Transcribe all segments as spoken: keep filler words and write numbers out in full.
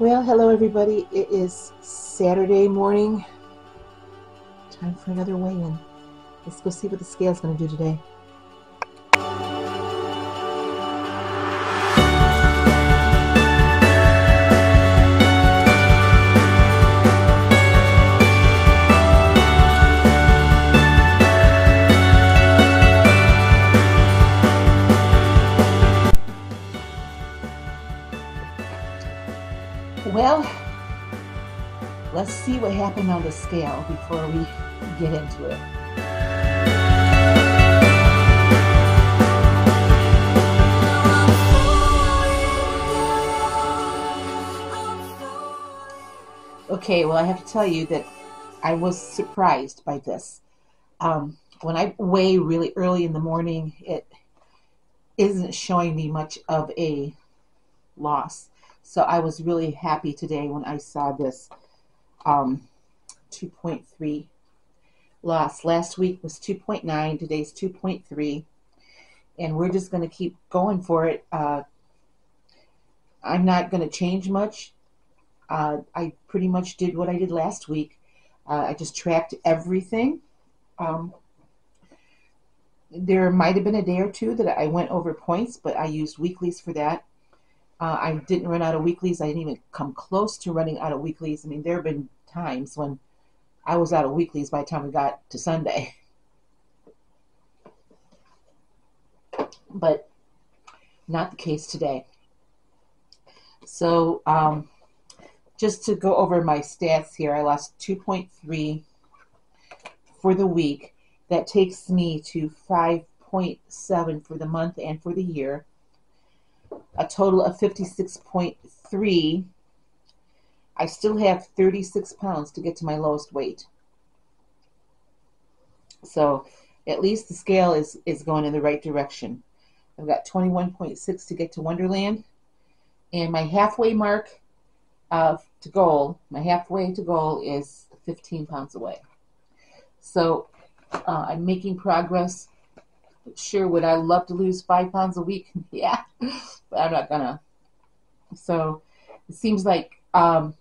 Well, hello everybody. It is Saturday morning. Time for another weigh-in. Let's go see what the scale's going to do today. Well, let's see what happened on the scale before we get into it. Okay, well, I have to tell you that I was surprised by this. Um, when I weigh really early in the morning, it isn't showing me much of a loss. So I was really happy today when I saw this um, two point three loss. Last week was two point nine, today's two point three, and we're just going to keep going for it. Uh, I'm not going to change much. Uh, I pretty much did what I did last week. Uh, I just tracked everything. Um, there might have been a day or two that I went over points, but I used weeklies for that. Uh, I didn't run out of weeklies. I didn't even come close to running out of weeklies. I mean, there have been times when I was out of weeklies by the time we got to Sunday. But not the case today. So um, just to go over my stats here, I lost two point three for the week. That takes me to five point seven for the month and for the year. A total of fifty-six point three. I still have thirty-six pounds to get to my lowest weight. So at least the scale is, is going in the right direction. I've got twenty-one point six to get to Wonderland. And my halfway mark of, to goal, my halfway to goal is fifteen pounds away. So uh, I'm making progress. Sure, would I love to lose five pounds a week? Yeah, but I'm not gonna. So it seems like um,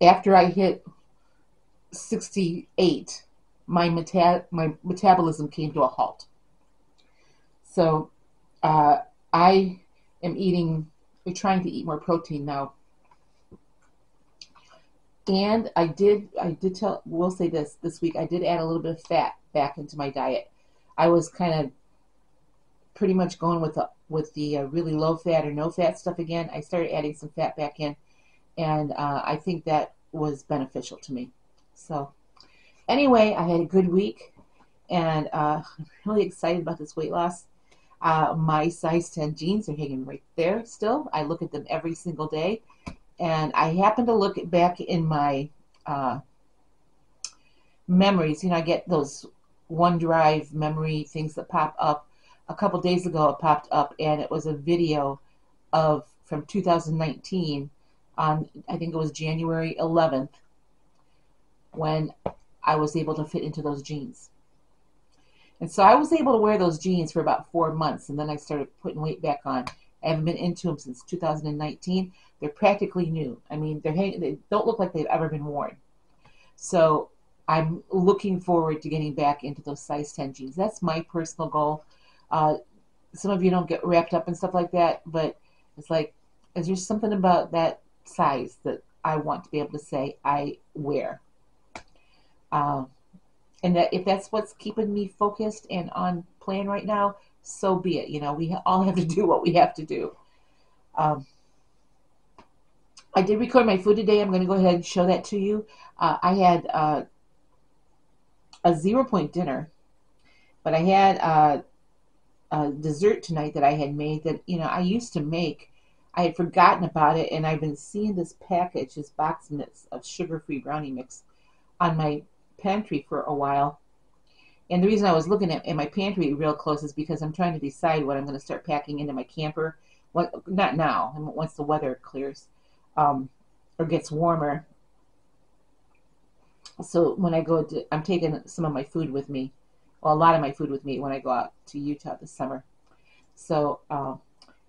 after I hit sixty-eight, my meta my metabolism came to a halt. So uh, I am eating, we're trying to eat more protein now. And I did, I did tell, we'll say this, this week I did add a little bit of fat back into my diet. I was kind of pretty much going with the, with the uh, really low fat or no fat stuff again. I started adding some fat back in, and uh, I think that was beneficial to me. So anyway, I had a good week, and uh, I'm really excited about this weight loss. Uh, my size ten jeans are hanging right there still. I look at them every single day, and I happen to look back in my uh, memories. You know, I get those OneDrive memory things that pop up. A couple days ago it popped up, and it was a video of from two thousand nineteen on, I think it was January eleventh, when I was able to fit into those jeans. And so I was able to wear those jeans for about four months, and then I started putting weight back on. I haven't been into them since two thousand nineteen. They're practically new. I mean, they're hang they don't look like they've ever been worn. So I'm looking forward to getting back into those size ten jeans. That's my personal goal. Uh, some of you don't get wrapped up in stuff like that, but it's like, is there something about that size that I want to be able to say I wear? Uh, and that if that's what's keeping me focused and on plan right now, so be it. You know, we all have to do what we have to do. Um, I did record my food today. I'm going to go ahead and show that to you. Uh, I had... Uh, a zero-point dinner, but I had uh, a dessert tonight that I had made that, you know, I used to make. I had forgotten about it, and I've been seeing this package, this box mix of sugar-free brownie mix on my pantry for a while. And the reason I was looking at, at my pantry real close is because I'm trying to decide what I'm going to start packing into my camper. What, not now, I mean, once the weather clears um, or gets warmer. So when I go to, I'm taking some of my food with me, or well, a lot of my food with me when I go out to Utah this summer. So um,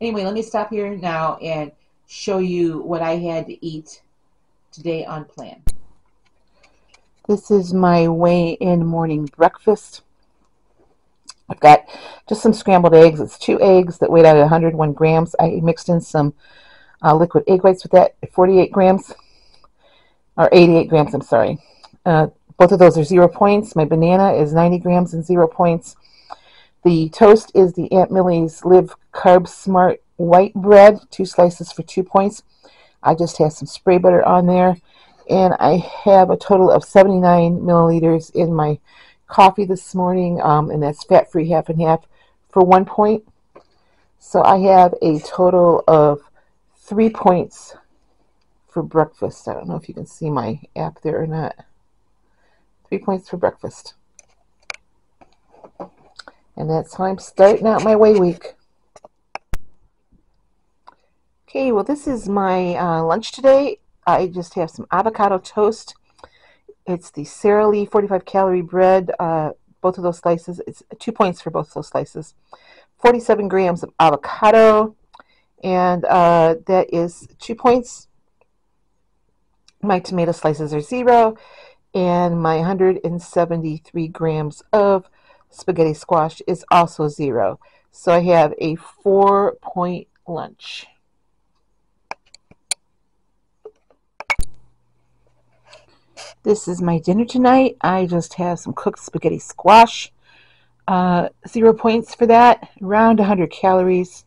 anyway, let me stop here now and show you what I had to eat today on plan. This is my weigh-in morning breakfast. I've got just some scrambled eggs. It's two eggs that weighed out at one hundred one grams. I mixed in some uh, liquid egg whites with that at forty-eight grams, or eighty-eight grams, I'm sorry. Uh, both of those are zero points. My banana is ninety grams and zero points. The toast is the Aunt Millie's Live Carb Smart White Bread, two slices for two points. I just have some spray butter on there, and I have a total of seventy-nine milliliters in my coffee this morning, um, and that's fat-free half and half for one point. So I have a total of three points for breakfast. I don't know if you can see my app there or not. Three points for breakfast. And that's how I'm starting out my weigh week. Okay, well, this is my uh, lunch today. I just have some avocado toast. It's the Sara Lee forty-five calorie bread, uh, both of those slices. It's two points for both of those slices. forty-seven grams of avocado, and uh, that is two points. My tomato slices are zero, and my one hundred seventy-three grams of spaghetti squash is also zero. So I have a four-point lunch. This is my dinner tonight. I just have some cooked spaghetti squash. Uh, zero points for that, around one hundred calories.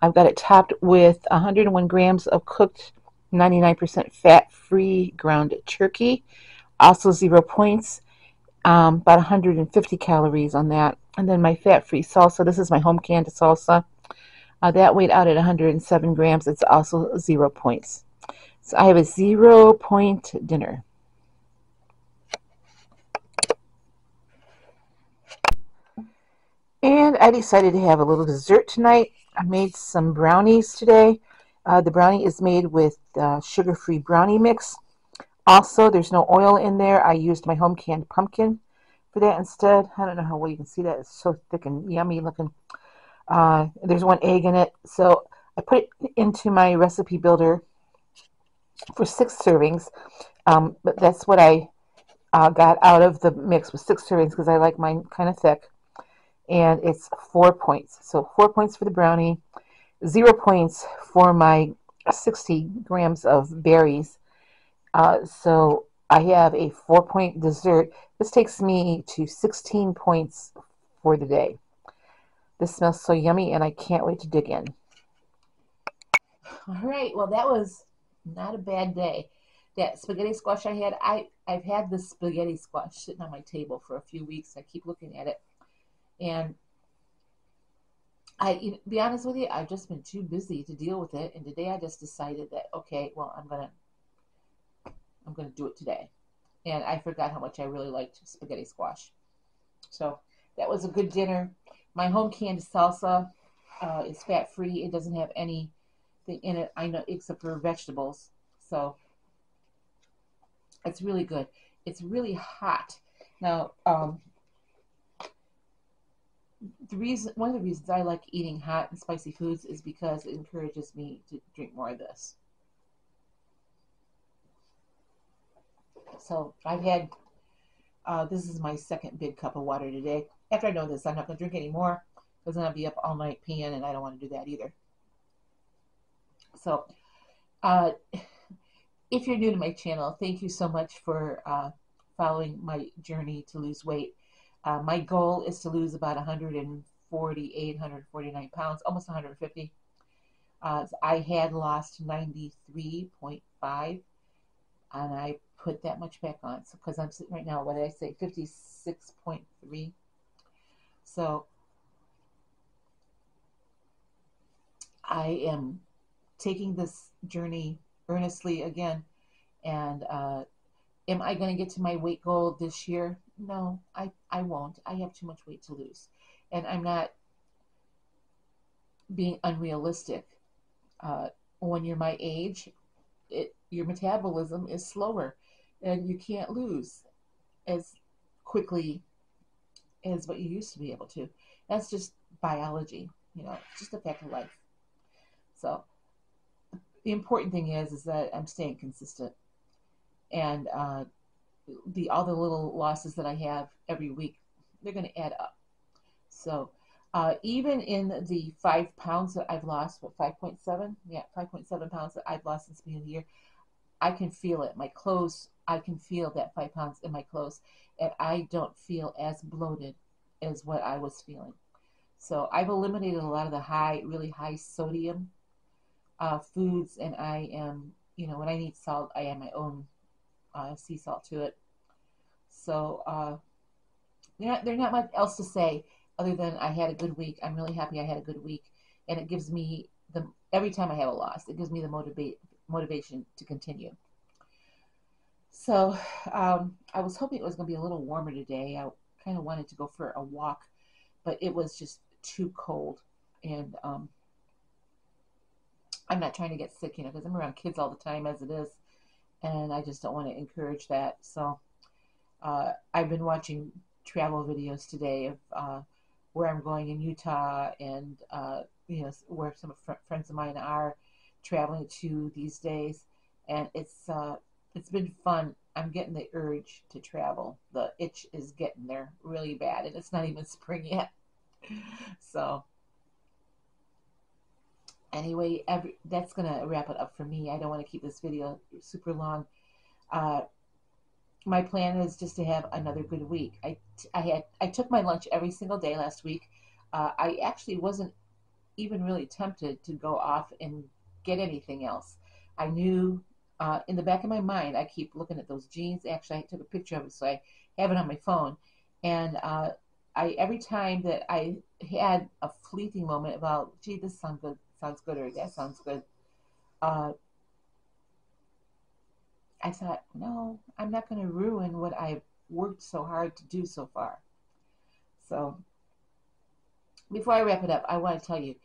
I've got it topped with one hundred one grams of cooked ninety-nine percent fat-free ground turkey, also zero points, um, about one hundred fifty calories on that. And then my fat-free salsa, this is my home canned salsa. Uh, that weighed out at one hundred seven grams, it's also zero points. So I have a zero-point dinner. And I decided to have a little dessert tonight. I made some brownies today. Uh, the brownie is made with uh, sugar-free brownie mix. Also, there's no oil in there. I used my home canned pumpkin for that instead. I don't know how well you can see that. It's so thick and yummy looking. Uh, there's one egg in it. So I put it into my recipe builder for six servings. Um, but that's what I uh, got out of the mix, with six servings, because I like mine kind of thick. And it's four points. So four points for the brownie, zero points for my sixty grams of berries. Uh, so I have a four-point dessert. This takes me to sixteen points for the day. This smells so yummy, and I can't wait to dig in. All right. Well, that was not a bad day. That spaghetti squash I had, I, I've had this spaghetti squash sitting on my table for a few weeks. I keep looking at it. And I, you know, be honest with you, I've just been too busy to deal with it. And today I just decided that, okay, well, I'm gonna, I'm gonna do it today. And I forgot how much I really liked spaghetti squash. So that was a good dinner. My home canned salsa uh, is fat free. It doesn't have anything in it, I know, except for vegetables. So it's really good. It's really hot now. Um, The reason, one of the reasons I like eating hot and spicy foods is because it encourages me to drink more of this. So I've had, uh, this is my second big cup of water today. After I know this, I'm not going to drink any more, because then I'll be up all night peeing, and I don't want to do that either. So uh, if you're new to my channel, thank you so much for uh, following my journey to lose weight. Uh, my goal is to lose about one hundred forty-eight, one hundred forty-nine pounds, almost one hundred fifty. Uh, so I had lost ninety-three point five, and I put that much back on. So, because I'm sitting right now, what did I say, fifty-six point three. So I am taking this journey earnestly again, and uh, am I going to get to my weight goal this year? No, I, I won't. I have too much weight to lose. And I'm not being unrealistic. Uh, when you're my age, it, your metabolism is slower, and you can't lose as quickly as what you used to be able to. That's just biology, you know, it's just a fact of life. So the important thing is, is that I'm staying consistent. And uh, the all the little losses that I have every week, they're going to add up. So uh, even in the five pounds that I've lost, what, five point seven? Yeah, five point seven pounds that I've lost since the beginning of the year, I can feel it. My clothes, I can feel that five pounds in my clothes. And I don't feel as bloated as what I was feeling. So I've eliminated a lot of the high, really high sodium uh, foods. And I am, you know, when I need salt, I add my own uh, sea salt to it. So uh, they're not, they're not much else to say other than I had a good week. I'm really happy I had a good week. And it gives me, the every time I have a loss, it gives me the motiva- motivation to continue. So um, I was hoping it was going to be a little warmer today. I kind of wanted to go for a walk, but it was just too cold. And um, I'm not trying to get sick, you know, because I'm around kids all the time as it is. And I just don't want to encourage that. So uh, I've been watching travel videos today of uh, where I'm going in Utah and, uh, you know, where some fr friends of mine are traveling to these days. And it's... Uh, It's been fun. I'm getting the urge to travel. The itch is getting there really bad, and it's not even spring yet. So anyway, every, that's going to wrap it up for me. I don't want to keep this video super long. Uh, my plan is just to have another good week. I, I, had, I took my lunch every single day last week. Uh, I actually wasn't even really tempted to go off and get anything else. I knew... Uh, in the back of my mind, I keep looking at those jeans. Actually, I took a picture of it, so I have it on my phone. And uh, I, every time that I had a fleeting moment about, gee, this sounds good, sounds good, or that sounds good, uh, I thought, no, I'm not going to ruin what I've worked so hard to do so far. So before I wrap it up, I want to tell you,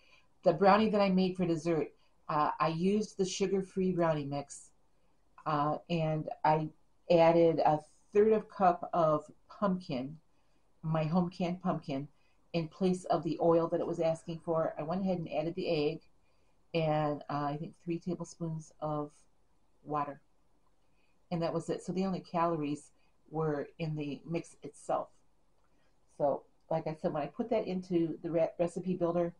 the brownie that I made for dessert, uh, I used the sugar-free brownie mix. Uh, and I added a third of a cup of pumpkin, my home canned pumpkin, in place of the oil that it was asking for. I went ahead and added the egg and uh, I think three tablespoons of water. And that was it. So the only calories were in the mix itself. So like I said, when I put that into the re recipe builder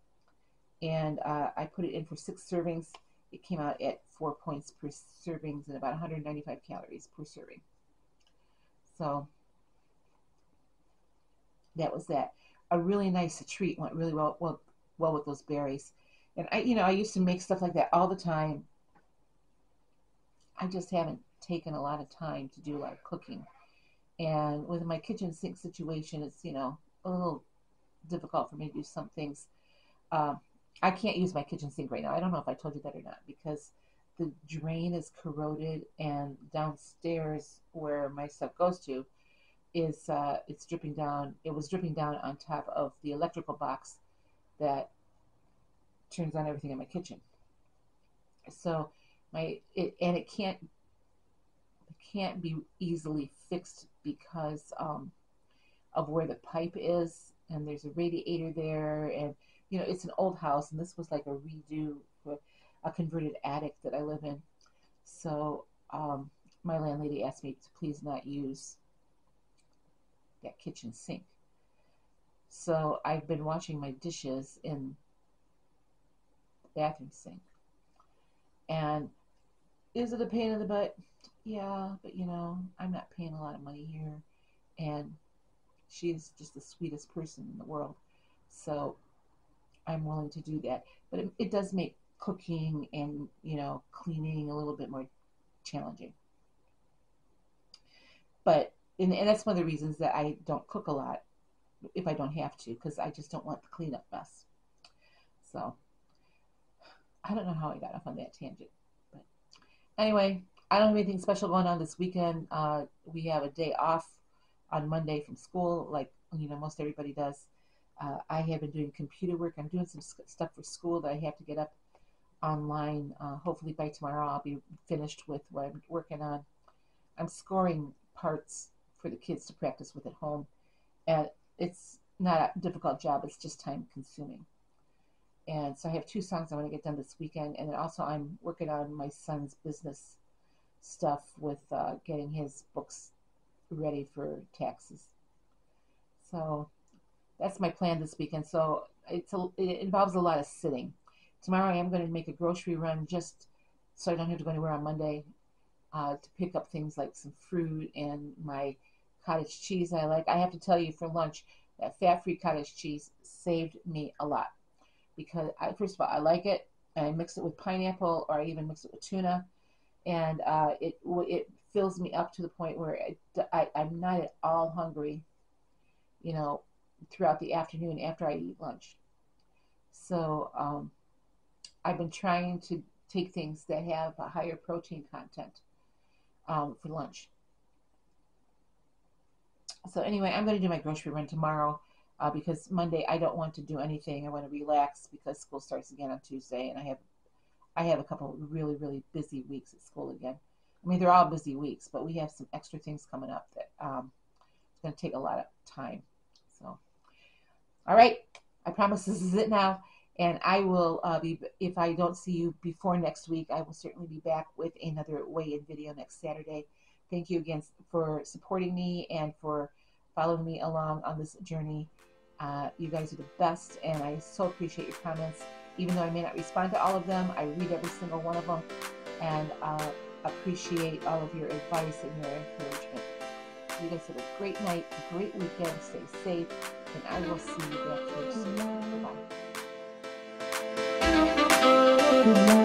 and uh, I put it in for six servings, it came out at four points per servings and about one hundred ninety-five calories per serving. So that was that. A really nice treat, went really well, well, well with those berries. And I, you know, I used to make stuff like that all the time. I just haven't taken a lot of time to do a lot of cooking. And with my kitchen sink situation, it's, you know, a little difficult for me to do some things. Uh, I can't use my kitchen sink right now. I don't know if I told you that or not, because the drain is corroded and downstairs where my stuff goes to is uh, it's dripping down. It was dripping down on top of the electrical box that turns on everything in my kitchen. So my it, and it can't it can't be easily fixed because um, of where the pipe is, and there's a radiator there, and you know, it's an old house, and this was like a redo for a converted attic that I live in. So um, my landlady asked me to please not use that kitchen sink. So I've been washing my dishes in the bathroom sink. And is it a pain in the butt? Yeah, but, you know, I'm not paying a lot of money here. And she's just the sweetest person in the world. So... I'm willing to do that, but it, it does make cooking and, you know, cleaning a little bit more challenging. But, and, and that's one of the reasons that I don't cook a lot if I don't have to, because I just don't want the cleanup mess. So, I don't know how I got off on that tangent. But anyway, I don't have anything special going on this weekend. Uh, we have a day off on Monday from school, like, you know, most everybody does. Uh, I have been doing computer work. I'm doing some stuff for school that I have to get up online. Uh, hopefully by tomorrow I'll be finished with what I'm working on. I'm scoring parts for the kids to practice with at home. And it's not a difficult job. It's just time consuming. And so I have two songs I want to get done this weekend. And then also I'm working on my son's business stuff with uh, getting his books ready for taxes. So that's my plan this weekend. So it's a, it involves a lot of sitting. Tomorrow I am going to make a grocery run just so I don't have to go anywhere on Monday uh, to pick up things like some fruit and my cottage cheese I like. I have to tell you, for lunch, that fat-free cottage cheese saved me a lot. Because, I, first of all, I like it, and I mix it with pineapple, or I even mix it with tuna, and uh, it it fills me up to the point where it, I, I'm not at all hungry, you know, throughout the afternoon after I eat lunch. So um, I've been trying to take things that have a higher protein content um, for lunch. So anyway, I'm going to do my grocery run tomorrow. Uh, because Monday I don't want to do anything. I want to relax because school starts again on Tuesday, and I have I have a couple of really, really busy weeks at school again. I mean, they're all busy weeks, but we have some extra things coming up that um, it's going to take a lot of time. So, all right, I promise this is it now, and I will uh, be, if I don't see you before next week, I will certainly be back with another weigh-in video next Saturday. Thank you again for supporting me and for following me along on this journey. Uh, you guys are the best, and I so appreciate your comments. Even though I may not respond to all of them, I read every single one of them, and uh, appreciate all of your advice and your encouragement. You guys have a great night, a great weekend. Stay safe, and I will see you back here soon. Bye.